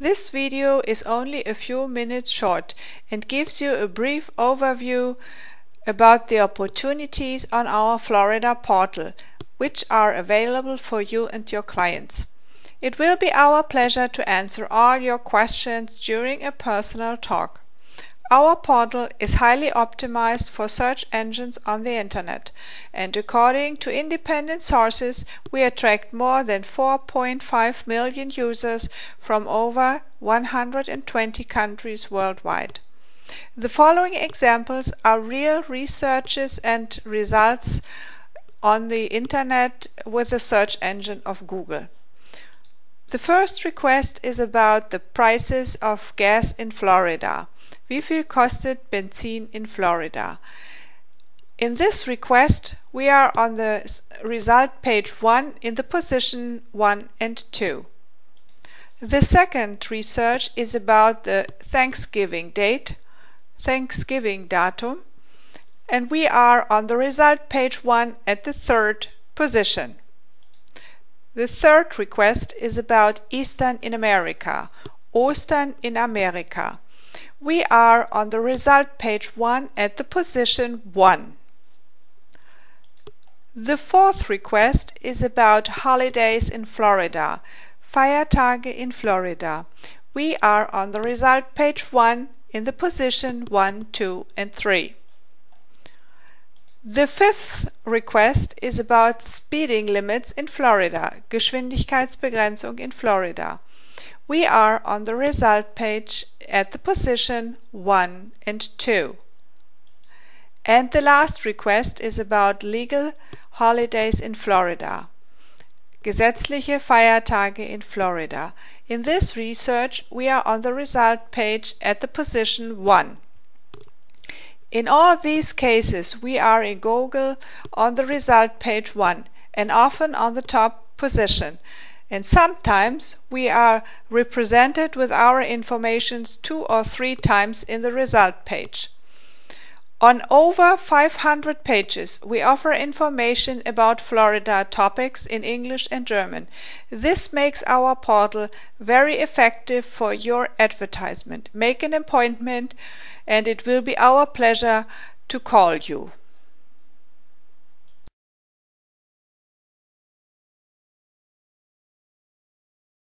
This video is only a few minutes short and gives you a brief overview about the opportunities on our Florida portal, which are available for you and your clients. It will be our pleasure to answer all your questions during a personal talk. Our portal is highly optimized for search engines on the internet, and according to independent sources, we attract more than 4.5 million users from over 120 countries worldwide. The following examples are real researches and results on the internet with the search engine of Google. The first request is about the prices of gas in Florida. Wie viel kostet Benzin in Florida? In this request, we are on the result page 1 in the position 1 and 2. The second research is about the Thanksgiving date, Thanksgiving datum, and we are on the result page 1 at the third position. The third request is about Eastern in America, Ostern in America. We are on the result page 1 at the position 1. The fourth request is about holidays in Florida, Feiertage in Florida. We are on the result page 1 in the position 1, 2 and 3. The fifth request is about speeding limits in Florida, Geschwindigkeitsbegrenzung in Florida. We are on the result page at the position 1 and 2. And the last request is about legal holidays in Florida, gesetzliche Feiertage in Florida. In this research, we are on the result page at the position 1. In all these cases, we are in Google on the result page 1 and often on the top position. And sometimes we are represented with our informations 2 or 3 times in the result page. On over 500 pages, we offer information about Florida topics in English and German. This makes our portal very effective for your advertisement. Make an appointment, and it will be our pleasure to call you.